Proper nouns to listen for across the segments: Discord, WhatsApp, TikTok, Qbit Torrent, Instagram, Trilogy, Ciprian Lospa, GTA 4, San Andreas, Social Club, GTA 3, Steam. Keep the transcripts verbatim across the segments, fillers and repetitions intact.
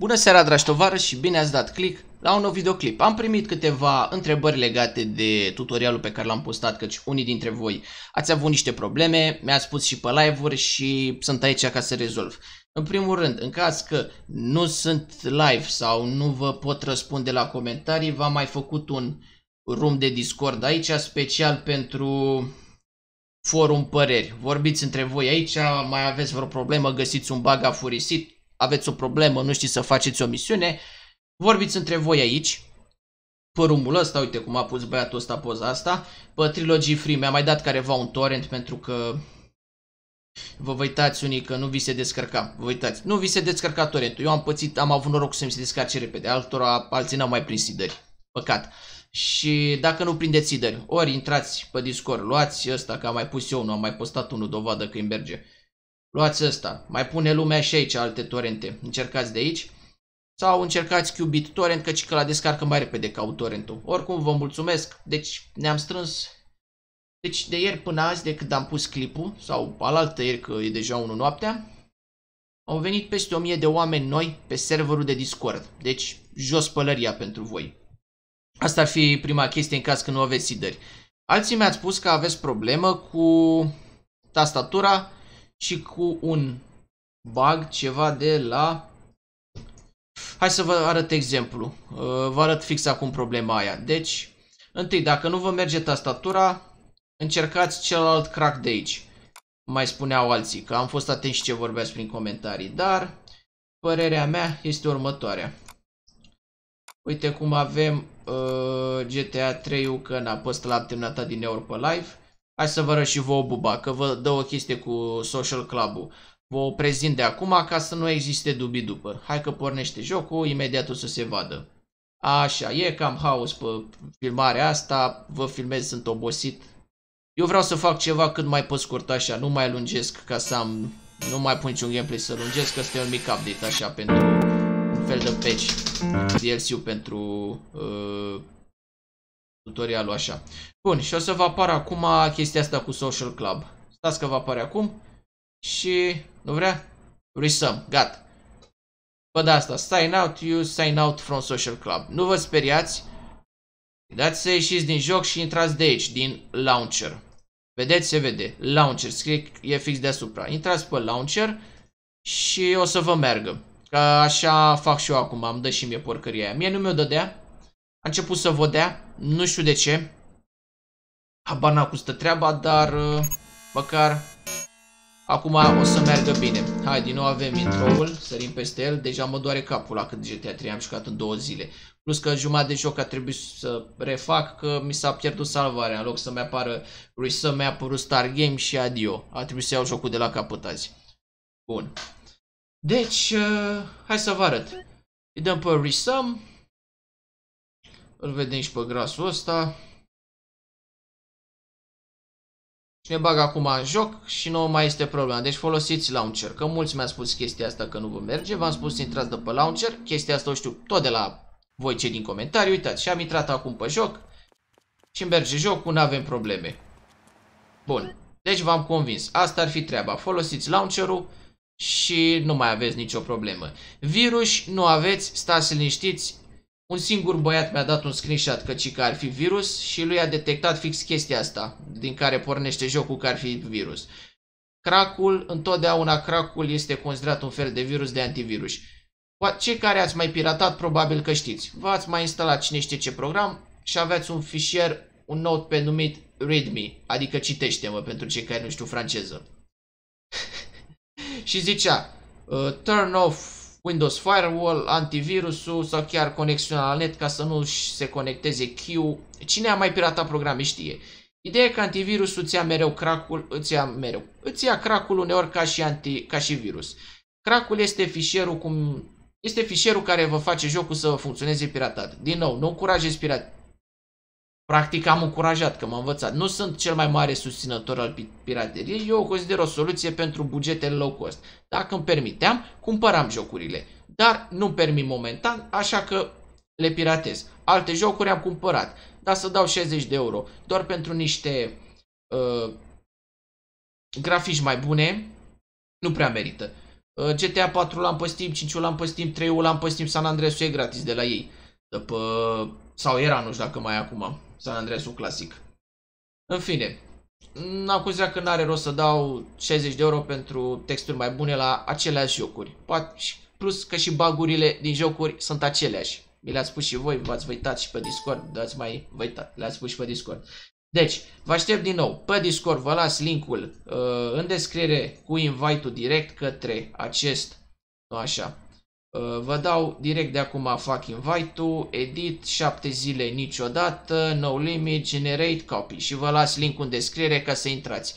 Bună seara, dragi tovarăși, și bine ați dat click la un nou videoclip. Am primit câteva întrebări legate de tutorialul pe care l-am postat, căci unii dintre voi ați avut niște probleme, mi-ați spus și pe live-uri și sunt aici ca să rezolv. În primul rând, în caz că nu sunt live sau nu vă pot răspunde la comentarii, v-am mai făcut un room de Discord aici, special pentru forum păreri. Vorbiți între voi aici, mai aveți vreo problemă, găsiți un bug afurisit, aveți o problemă, nu știți să faceți o misiune, vorbiți între voi aici, pe rumul ăsta, uite cum a pus băiatul ăsta poza asta, pe Trilogy Free, mi-a mai dat careva un torrent pentru că vă vă uitați unii că nu vi se descărca, vă uitați, nu vi se descărca torrentul, eu am pățit, am avut noroc să mi se descarce repede, altora, alții n-au mai prins sideri, păcat. Și dacă nu prindeți sideri, ori intrați pe Discord, luați ăsta, că am mai pus eu, nu am mai postat unul, dovadă că îmi merge. Luați ăsta, mai pune lumea și aici alte torrente, încercați de aici sau încercați Qbit Torrent, căci că la descarcă mai repede ca torrentul. Oricum vă mulțumesc, deci ne-am strâns, deci de ieri până azi de când am pus clipul sau alaltă ieri că e deja unu noaptea, au venit peste o mie de oameni noi pe serverul de Discord, deci jos pălăria pentru voi. Asta ar fi prima chestie în caz că nu aveți sideri. Alții mi-ați spus că aveți problemă cu tastatura și cu un bug, ceva de la... Hai să vă arăt exemplu. Vă arăt fix acum problema aia. Deci, întâi, dacă nu vă merge tastatura, încercați celălalt crack de aici. Mai spuneau alții, că am fost atenți și ce vorbeați prin comentarii. Dar, părerea mea este următoarea. Uite cum avem uh, GTA trei-ul, că n-a păstă l-am terminat din ori pe live. Hai să vă arăt și vouă buba, că vă dă o chestie cu Social Club-ul. Vă o prezint de acum ca să nu existe dubii după. Hai că pornește jocul, imediat o să se vadă. Așa, e cam haos pe filmarea asta, vă filmez, sunt obosit. Eu vreau să fac ceva cât mai pe scurt așa, nu mai lungesc ca să am... Nu mai pun niciun gameplay să lungesc, că este un mic update așa pentru un fel de patch. D L C-ul pentru... Uh... tutorialul așa. Bun, și o să vă apară acum chestia asta cu Social Club. Stați că vă apare acum și nu vrea? Resum, gata. Bă, de asta, sign out, you sign out from Social Club. Nu vă speriați. Dați să ieșiți din joc și intrați de aici, din launcher. Vedeți, se vede. Launcher, scrie, e fix deasupra. Intrați pe launcher și o să vă meargă. Că așa fac și eu acum, am dă și mie porcăria aia. Mie nu mi-o dădea. A început să vă dea, nu știu de ce, habar n-a costă treaba, dar măcar acum o să meargă bine. Hai, din nou avem intro-ul, sărim peste el, deja mă doare capul la cât GTA trei am jucat în două zile. Plus că jumătate de joc a trebuit să refac, că mi s-a pierdut salvarea, în loc să-mi apară resum, mi-a apărut Star Game și adio. A trebuit să iau jocul de la capăt azi. Bun. Deci, uh, hai să vă arăt. Îi dăm pe resum. Îl vedem și pe grasul ăsta. Și ne bag acum în joc și nu mai este problema. Deci folosiți launcher. Că mulți mi-a spus chestia asta că nu vă merge. V-am spus să intrați de pe launcher. Chestia asta o știu tot de la voi cei din comentarii. Uitați, și am intrat acum pe joc. Și merge jocul, nu avem probleme. Bun. Deci v-am convins. Asta ar fi treaba. Folosiți launcher-ul și nu mai aveți nicio problemă. Virus nu aveți. Stați liniștiți. Un singur băiat mi-a dat un screenshot căci că ar fi virus și lui a detectat fix chestia asta, din care pornește jocul că ar fi virus. Crack-ul, întotdeauna crack-ul este considerat un fel de virus de antivirus. Cei care ați mai piratat, probabil că știți. V-ați mai instalat cine știe ce program și aveți un fișier, un note pe numit readme, adică citește-mă pentru cei care nu știu franceză. Și zicea, uh, turn off Windows Firewall, antivirusul sau chiar conexiunea la net ca să nu se conecteze Q. Cine a mai piratat programe știe. Ideea e că antivirusul îți ia mereu crack-ul, îți ia mereu. Îți ia crack-ul uneori ca și, anti, ca și virus. Crack-ul este fișierul cum este fișierul care vă face jocul să funcționeze piratat. Din nou, nu încurajez pirat. Practic am încurajat că m-am învățat. Nu sunt cel mai mare susținător al pirateriei, eu o consider o soluție pentru bugetele low cost. Dacă îmi permiteam, cumpăram jocurile, dar nu-mi permit momentan, așa că le piratez. Alte jocuri am cumpărat, dar să dau șaizeci de euro doar pentru niște uh, grafici mai bune, nu prea merită. GTA patru l-am pe Steam, cinci-ul l-am pe Steam, trei-ul l-am pe Steam, San Andreas-ul e gratis de la ei. După... sau era, nu știu dacă mai e acum, San Andreas-ul clasic. În fine, n-am considerat că n-are rost să dau șaizeci de euro pentru texturi mai bune la aceleași jocuri. Poate, plus că și bagurile din jocuri sunt aceleași. Mi le-ați spus și voi, v-ați uitat și pe Discord, dați mai uitat, le-ați spus și pe Discord. Deci, vă aștept din nou pe Discord, vă las linkul uh, în descriere cu invite-ul direct către acest, nu așa, uh, vă dau direct de acum, fac invite-ul, edit, șapte zile niciodată, no limit, generate, copy și vă las linkul în descriere ca să intrați.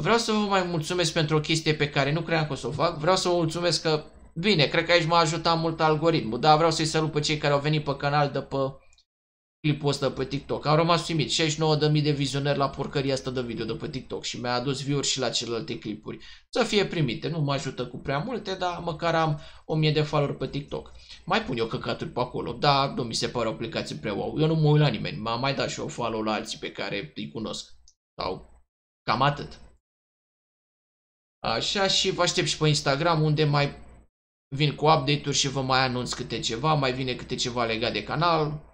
Vreau să vă mai mulțumesc pentru o chestie pe care nu cream că o să o fac, vreau să vă mulțumesc că, bine, cred că aici m-a ajutat mult algoritmul, dar vreau să-i salut pe cei care au venit pe canal după clipul ăsta pe TikTok. Am rămas uimit, șaizeci și nouă de mii de vizionări la porcăria asta de video de pe TikTok și mi-a adus view-uri și la celelalte clipuri. Să fie primite, nu mă ajută cu prea multe, dar măcar am o mie de follower pe TikTok. Mai pun eu căcaturi pe acolo, dar nu mi se pare o aplicație prea wow. Eu nu mă uit la nimeni, m-am mai dat și eu follow la alții pe care îi cunosc. Sau cam atât. Așa, și vă aștept și pe Instagram unde mai vin cu update-uri și vă mai anunț câte ceva, mai vine câte ceva legat de canal.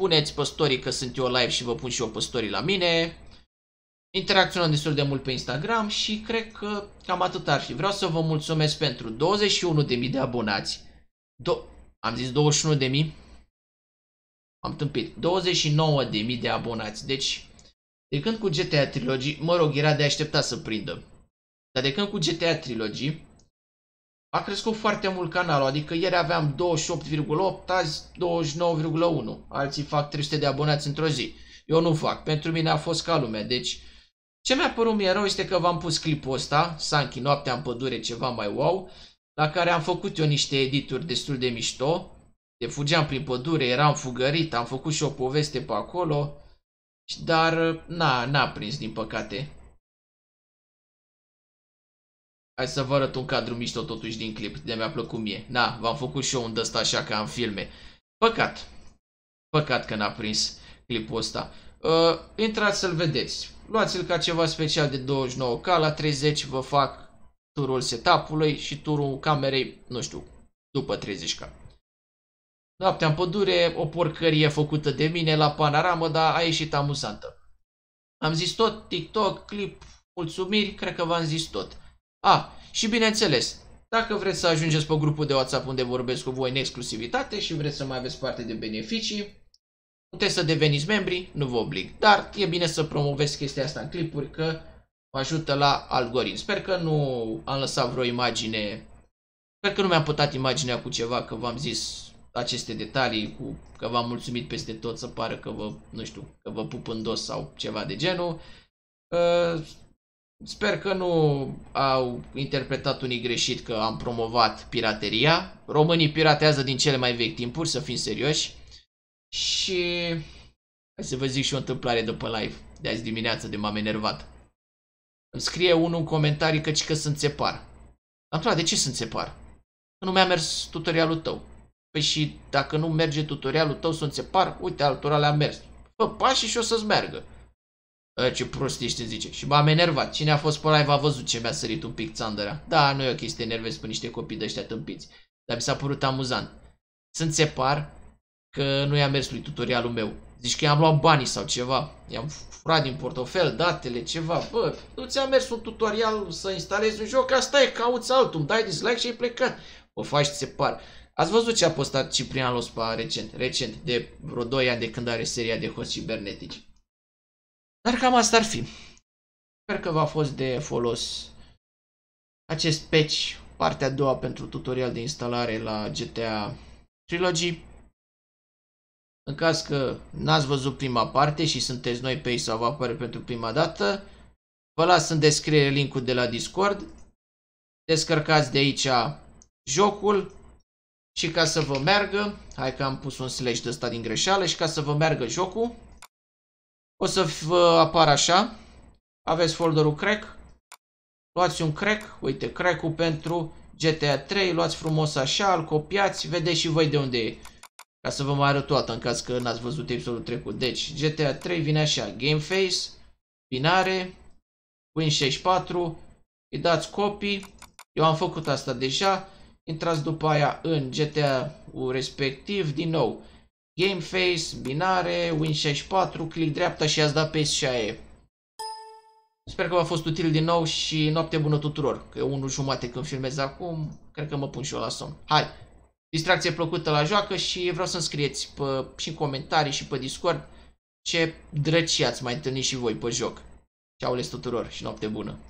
Puneți pe story că sunt eu live și vă pun și eu pe story la mine. Interacționăm destul de mult pe Instagram și cred că cam atât ar fi. Vreau să vă mulțumesc pentru douăzeci și unu de mii de abonați. Do am zis douăzeci și unu de mii? Am tâmpit. douăzeci și nouă de mii de abonați. Deci, de când cu G T A Trilogy, mă rog, era de așteptat să prindă. Dar de când cu G T A Trilogy, a crescut foarte mult canalul, adică ieri aveam douăzeci și opt virgulă opt, azi douăzeci și nouă virgulă unu. Alții fac trei sute de abonați într-o zi. Eu nu fac, pentru mine a fost ca lumea. Deci, ce mi-a părut mie rău este că v-am pus clipul ăsta, Sanchi, noaptea în pădure, ceva mai wow, la care am făcut eu niște edituri destul de mișto. De fugeam prin pădure, eram fugărit, am făcut și o poveste pe acolo, dar na, n-a prins din păcate. Hai să vă arăt un cadru mișto totuși din clip, de mi-a plăcut mie. Na, v-am făcut și eu un dăsta așa ca în filme. Păcat. Păcat că n-a prins clipul ăsta. Uh, intrați să-l vedeți. Luați-l ca ceva special de douăzeci și nouă K, la treizeci vă fac turul setup-ului și turul camerei, nu știu, după treizeci K. Noaptea în pădure, o porcărie făcută de mine la panoramă, dar a ieșit amuzantă. Am zis tot, TikTok, clip, mulțumiri, cred că v-am zis tot. A, și bineînțeles, dacă vreți să ajungeți pe grupul de WhatsApp unde vorbesc cu voi în exclusivitate și vreți să mai aveți parte de beneficii, puteți să deveniți membri, nu vă oblig. Dar e bine să promovez chestia asta în clipuri că mă ajută la algoritm. Sper că nu am lăsat vreo imagine, sper că nu mi-am pătat imaginea cu ceva, că v-am zis aceste detalii, cu, că v-am mulțumit peste tot să pară că vă, nu știu, că vă pup în dos sau ceva de genul. Uh, Sper că nu au interpretat unii greșit că am promovat pirateria. Românii piratează din cele mai vechi timpuri, să fim serioși. Și hai să vă zic și o întâmplare după live de azi dimineață de m-am enervat. Îmi scrie unul în comentarii căci că sunt separ. Am întrebat, de ce sunt separ? Că nu mi-a mers tutorialul tău. Păi și dacă nu merge tutorialul tău sunt separ, uite altora le-a mers. Fă pași și o să-ți meargă. Ce prostiște zice. Și m-am enervat. Cine a fost pe live a văzut ce mi-a sărit un pic țandărea. Da, nu e o chestie, enervez pe niște copii de ăștia tâmpiți. Dar mi s-a părut amuzant. Sunt separ că nu i-a mers lui tutorialul meu. Zici că i-am luat banii sau ceva. I-am furat din portofel, datele, ceva. Bă, nu ți-a mers un tutorial să instalezi un joc? Asta e, cauți altul. Îmi dai dislike și ai plecat. O faci separ. Ați văzut ce a postat Ciprian Lospa recent? Recent, de vreo doi ani de când are seria de hoți cibernetici. Dar cam asta ar fi. Sper că v-a fost de folos acest patch, partea a doua pentru tutorial de instalare la G T A Trilogy. În caz că n-ați văzut prima parte și sunteți noi pe ei sau vă apare pentru prima dată, vă las în descriere linkul de la Discord. Descărcați de aici jocul și ca să vă meargă, hai că am pus un slash de ăsta din greșeală, și ca să vă meargă jocul, o să vă apară așa, aveți folderul crack, luați un crack, uite, crack-ul pentru GTA trei, luați frumos așa, îl copiați, vedeți și voi de unde e, ca să vă mai arăt toată în caz că n-ați văzut episodul trecut. Deci, GTA trei vine așa, game face, binare, win șaizeci și patru, îi dați copy, Eu am făcut asta deja. Intrați după aia în G T A-ul respectiv. Din nou, game face, binare, Win șaizeci și patru, click dreapta și ați dat pe S C A E. Sper că v-a fost util din nou și noapte bună tuturor. Că e unul jumate când filmez acum. Cred că mă pun și eu la somn. Hai! Distracție plăcută la joacă și vreau să-mi scrieți pe, și în comentarii și pe Discord ce drăci ați mai întâlnit și voi pe joc. Ceau les tuturor și noapte bună!